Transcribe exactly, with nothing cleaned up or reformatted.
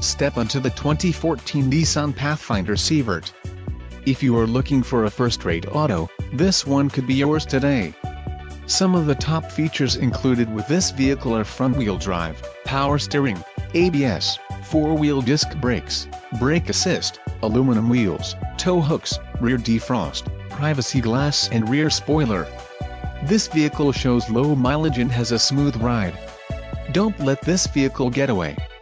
Step onto the twenty fourteen Nissan Pathfinder Severt. If you are looking for a first-rate auto, this one could be yours today. Some of the top features included with this vehicle are front-wheel drive, power steering, A B S, four-wheel disc brakes, brake assist, aluminum wheels, tow hooks, rear defrost, privacy glass and rear spoiler. This vehicle shows low mileage and has a smooth ride. Don't let this vehicle get away.